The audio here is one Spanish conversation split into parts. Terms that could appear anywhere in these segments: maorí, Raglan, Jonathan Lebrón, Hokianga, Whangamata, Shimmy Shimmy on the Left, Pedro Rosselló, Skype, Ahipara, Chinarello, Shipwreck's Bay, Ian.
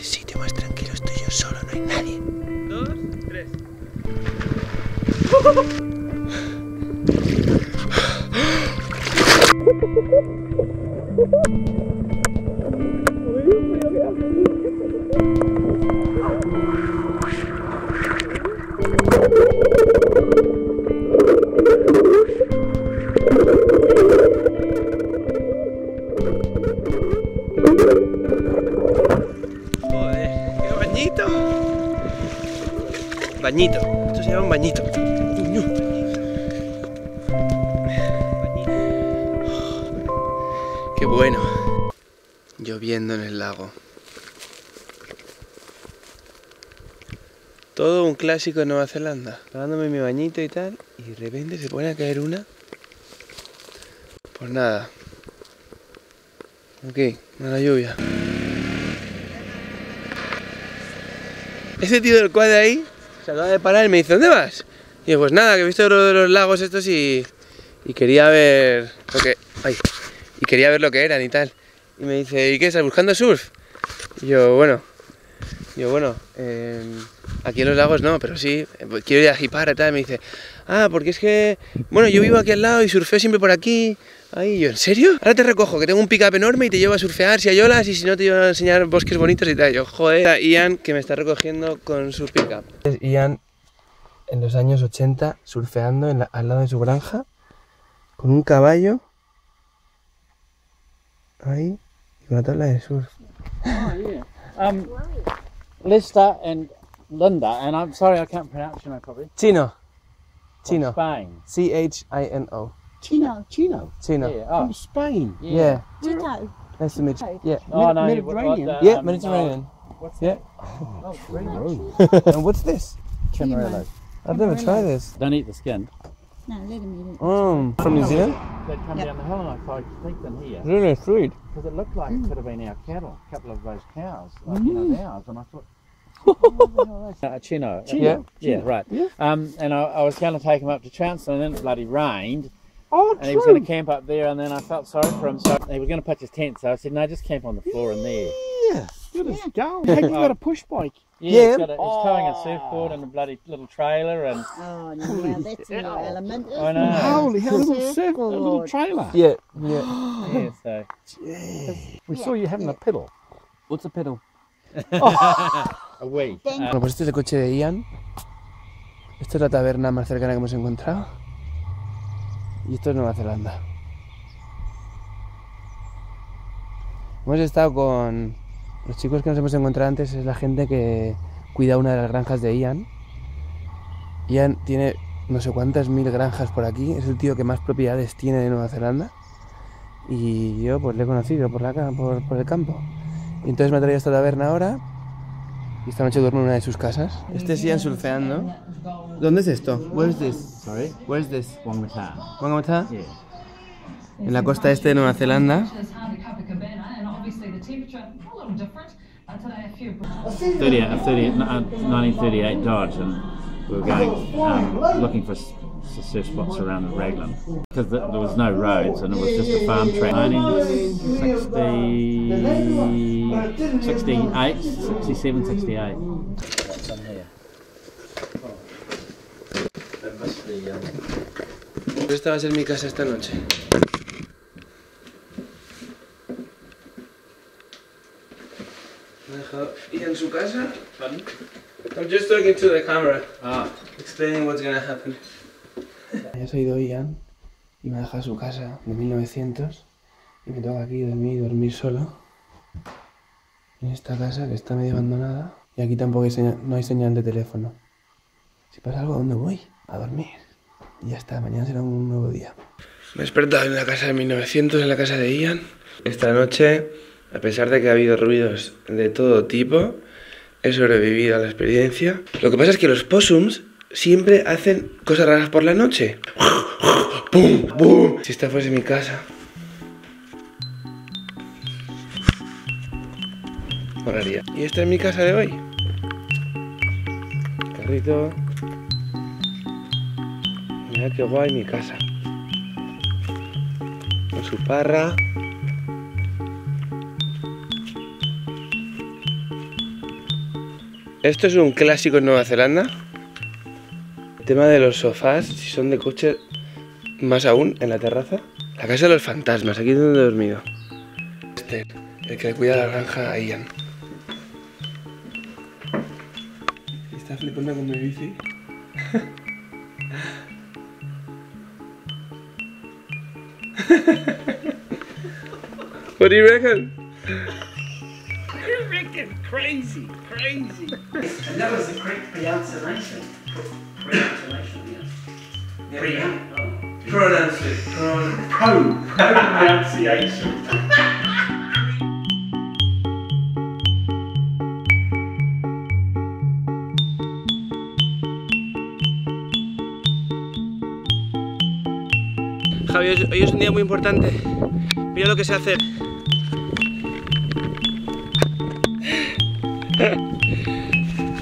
qué sitio más tranquilo estoy yo solo, no hay nadie. 2, 3. Bañito, esto se llama un bañito. Qué bueno. Lloviendo en el lago. Todo un clásico de Nueva Zelanda. Dándome mi bañito y tal, y de repente se pone a caer una. Pues nada. Aquí, mala lluvia. Ese tío del cuadro ahí se acaba de parar y me dice, ¿dónde vas? Y yo, pues nada, que he visto uno de los lagos estos y quería ver lo que... Ay, y quería ver lo que eran y tal. Y me dice, ¿y qué estás buscando surf? Y yo, bueno, aquí en los lagos no, pero sí, quiero ir a Ahipara y tal. Y me dice, ah, porque es que, bueno, yo vivo aquí al lado y surfeo siempre por aquí. Ay, yo, ¿en serio? Ahora te recojo, que tengo un pick-up enorme y te llevo a surfear si hay olas y si no te llevo a enseñar bosques bonitos y tal. Yo, joder, está Ian que me está recogiendo con su pick-up. Ian, en los años 80, surfeando al lado de su granja, con un caballo, ahí, y con una tabla de surf. Lista and Linda, and I'm sorry I can't pronounce your name probably. Chino. Chino. Spain. C-H-I-N-O. Chino. Yeah. Oh. From Spain. Yeah. Chino. Nice to meet you. Yeah. Oh, no, Mediterranean. Yeah, Mediterranean. What's that? Oh, Chino. And what's this? Chinarello. I've never tried this. Don't eat the skin. No, let them eat it. From New Zealand? They'd come down the hill and I tried to take them here. Really sweet. Because it looked like it could have been our cattle, a couple of those cows, like, you know, ours, and I thought, Chino. Yeah, right. Yeah. And I was going to take him up to Chancellor, and then it bloody rained. Oh, and he was going to camp up there, and then I felt sorry for him, so he was going to pitch his tent, so I said, no, just camp on the floor in there. Yeah, good as gold. Have you got a push bike? Yeah, he's towing a surfboard and a bloody little trailer. And... Oh, no, that's a new element, isn't it? Holy hell, a little trailer. Yeah. We saw you having a pedal. What's a pedal? Bueno, pues este es el coche de Ian. Esta es la taberna más cercana que hemos encontrado. Y esto es Nueva Zelanda. Hemos estado con los chicos que nos hemos encontrado antes. Es la gente que cuida una de las granjas de Ian. Ian tiene no sé cuántas mil granjas por aquí. Es el tío que más propiedades tiene de Nueva Zelanda. Y yo pues le he conocido por el campo. Y entonces me ha traído esta taberna ahora. Y esta noche duermo en una de sus casas. Este es Ian surfeando. ¿Dónde es esto? Where's this? Sorry. Where's this? Whangamata. Whangamata? Yeah. En la costa este de Nueva Zelanda. A 1938 Dodge, and we were going looking for surf spots around the Raglan because there was no roads and it was just a farm track. 1967, 68. Esta va a ser mi casa esta noche. Me ha dejado ir en su casa. I'm just talking to the camera, explaining what's gonna happen. Ya se ha ido Ian y me ha dejado su casa de 1900 y me toca aquí dormir solo en esta casa que está medio abandonada y aquí tampoco hay señal, no hay señal de teléfono. Si pasa algo, ¿a dónde voy? A dormir. Y ya está, mañana será un nuevo día. Me he despertado en la casa de 1900, en la casa de Ian. Esta noche, a pesar de que ha habido ruidos de todo tipo, he sobrevivido a la experiencia. Lo que pasa es que los possums siempre hacen cosas raras por la noche. ¡Pum! ¡Pum! Si esta fuese mi casa... Moraría. Y esta es mi casa de hoy. Carrito... Mira qué guay mi casa. Con su parra. Esto es un clásico en Nueva Zelanda. El tema de los sofás, si son de coche, más aún en la terraza. La casa de los fantasmas, aquí es donde he dormido. Este, el que le cuida la granja a Ian. Está flipando con mi bici. What do you reckon? I reckon crazy. And that was the correct pronunciation. Pronunciation. Hoy es un día muy importante. Mira lo que sé hacer.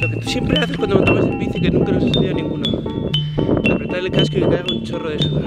Lo que tú siempre haces cuando montabas en bici, que nunca nos has estudiado ninguno. Apretar el casco y que caiga un chorro de sudor.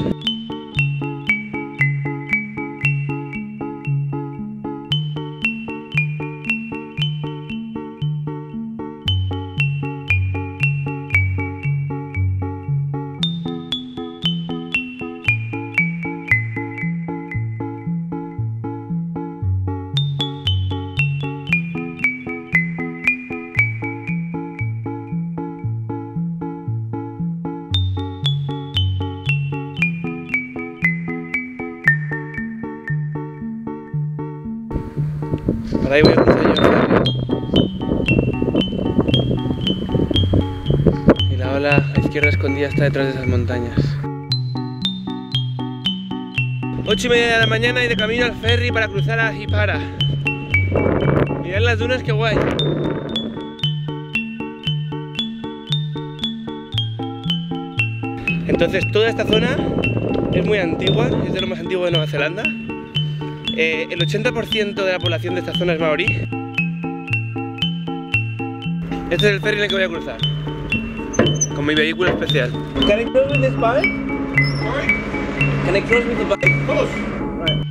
Por ahí voy a empezar yo a darle. Y la ola a izquierda escondida está detrás de esas montañas. 8:30 de la mañana y de camino al ferry para cruzar a Ahipara. Mirad las dunas, qué guay. Entonces toda esta zona es muy antigua, es de lo más antiguo de Nueva Zelanda. El 80% de la población de esta zona es maorí. Este es el ferry en el que voy a cruzar con mi vehículo especial. Can I cross with this bike? Sorry? Can I cross with the bike? Of course. Right.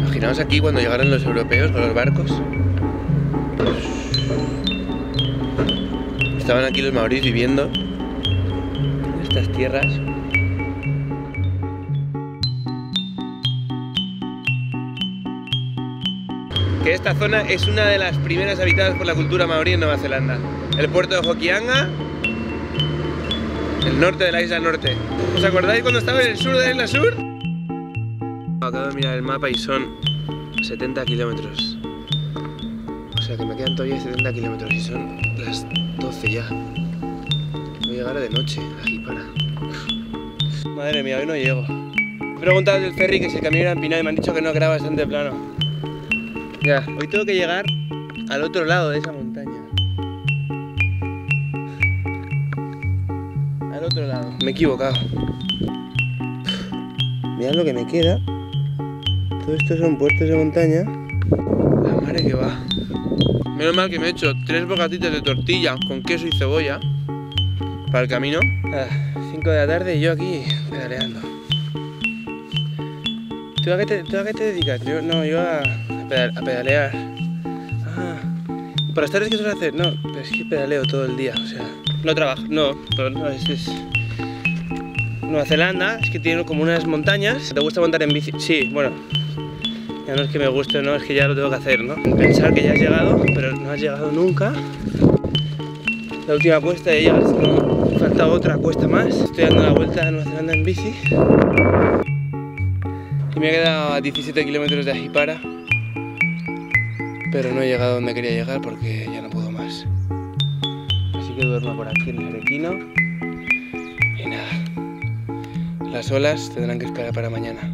Imaginaos aquí cuando llegaron los europeos con los barcos. Estaban aquí los maorís viviendo en estas tierras. Que esta zona es una de las primeras habitadas por la cultura maorí en Nueva Zelanda. El puerto de Hokianga, el norte de la isla norte. ¿Os acordáis cuando estaba en el sur de la isla sur? Acabo de mirar el mapa y son 70 kilómetros. O sea que me quedan todavía 70 kilómetros y son las 12 ya. Voy a llegar de noche, ahí para. Madre mía, hoy no llego. He preguntado del ferry que si el camino era empinado y me han dicho que no, que era bastante plano. Ya, hoy tengo que llegar al otro lado de esa montaña. Al otro lado. Me he equivocado. Mirad lo que me queda. Todo esto son puertos de montaña. La madre que va. Menos mal que me he hecho 3 bocatitas de tortilla con queso y cebolla para el camino. 5 de la tarde y yo aquí pedaleando. ¿Tú a qué te dedicas? Yo a pedalear. ¿Para las tardes qué suelo hacer? No, pero es que pedaleo todo el día, o sea... No trabajo, no, pero no, es... Nueva Zelanda es que tiene como unas montañas. ¿Te gusta montar en bici? Sí, bueno... Ya no es que me guste, no, es que ya lo tengo que hacer, ¿no? Pensar que ya has llegado, pero no has llegado nunca. La última cuesta ya llegas, no, falta otra cuesta más. Estoy dando la vuelta a Nueva Zelanda en bici. Y me he quedado a 17 kilómetros de Ahipara. Pero no he llegado donde quería llegar porque ya no puedo más. Así que duermo por aquí en el arequino. Y nada, las olas tendrán que esperar para mañana.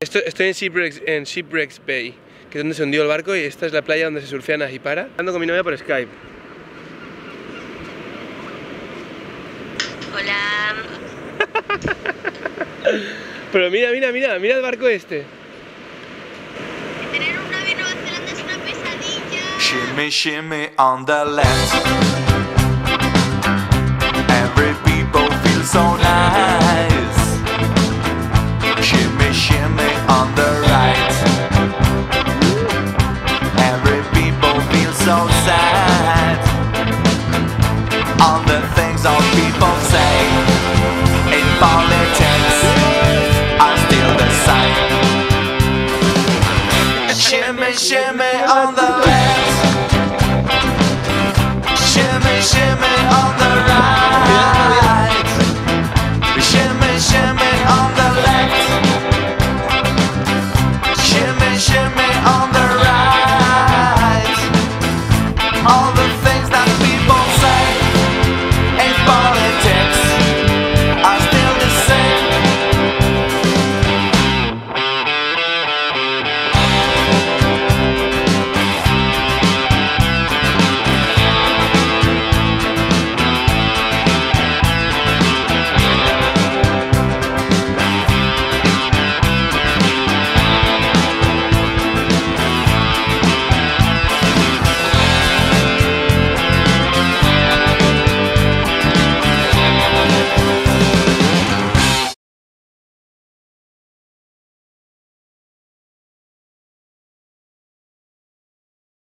Estoy en Shipwreck's Bay, que es donde se hundió el barco, y esta es la playa donde se surfean a Ahipara. Ando con mi novia por Skype. Hola. Pero mira el barco este. Tener un avión en Nueva Zelanda es una pesadilla. Shimmy, shimmy on the left.